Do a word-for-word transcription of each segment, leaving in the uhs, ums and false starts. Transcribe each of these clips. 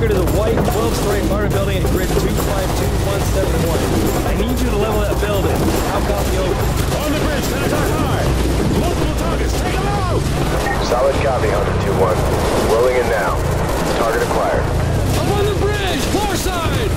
trigger to the white twelve-story apartment building at grid two five two one seven one. I need you to level that building. How copy over? On the bridge, can attack high! Multiple targets, take them out! Solid copy, Hunter two one. Rolling in now. Target acquired. I'm on the bridge! Far side!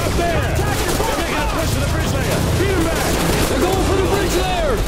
Up there! Attack your fire! They're making a push to the bridge layer! Beat them back! They're going for the bridge layer!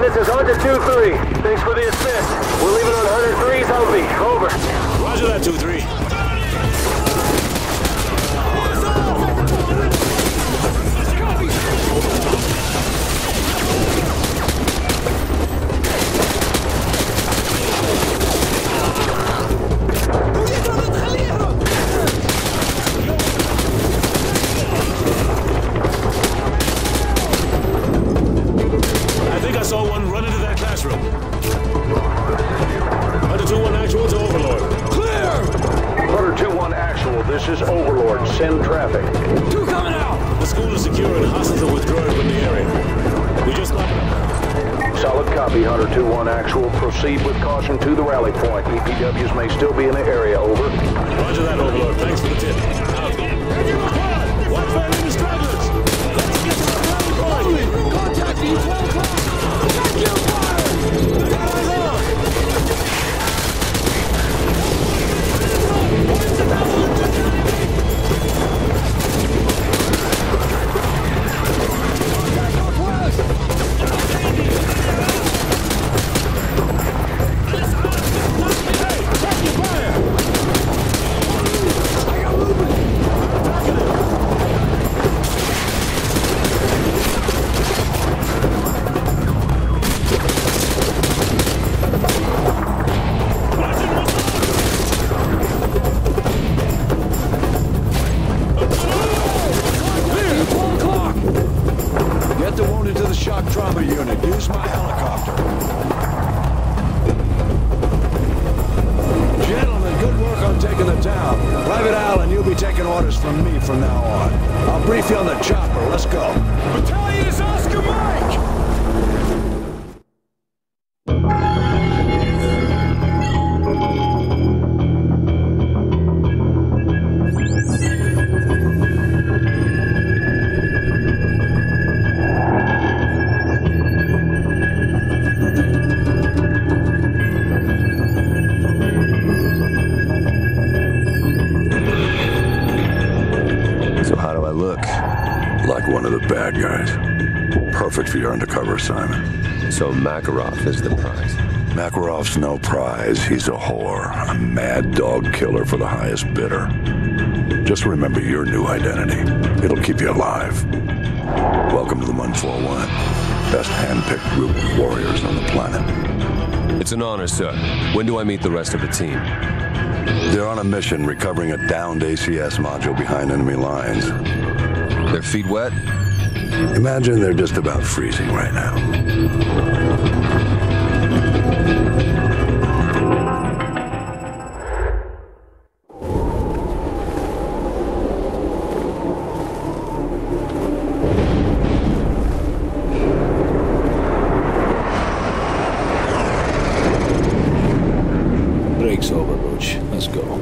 this is Hunter two three. Thanks for the assist. We're leaving on Hunter three's only. Over. Roger that, two three. This is Overlord. Send traffic. Two coming out! The school is secure and hostiles are withdrawing from the area. We just locked up. Solid copy, Hunter two one actual. Proceed with caution to the rally point. E P Ws may still be in the area. Over. Roger that, Overlord. Thanks for the tip. Out. Watch for enemy stragglers! Let's get to the rally point! Contact the twelve o'clock! Thank you, fire! Perfect for your undercover assignment. So Makarov is the prize. Makarov's no prize. He's a whore, a mad dog killer for the highest bidder. Just remember your new identity. It'll keep you alive. Welcome to the one forty-one. Best hand-picked group of warriors on the planet. It's an honor, sir. When do I meet the rest of the team? They're on a mission recovering a downed A C S module behind enemy lines. Their feet wet? Imagine they're just about freezing right now. Break's over, Butch. Let's go.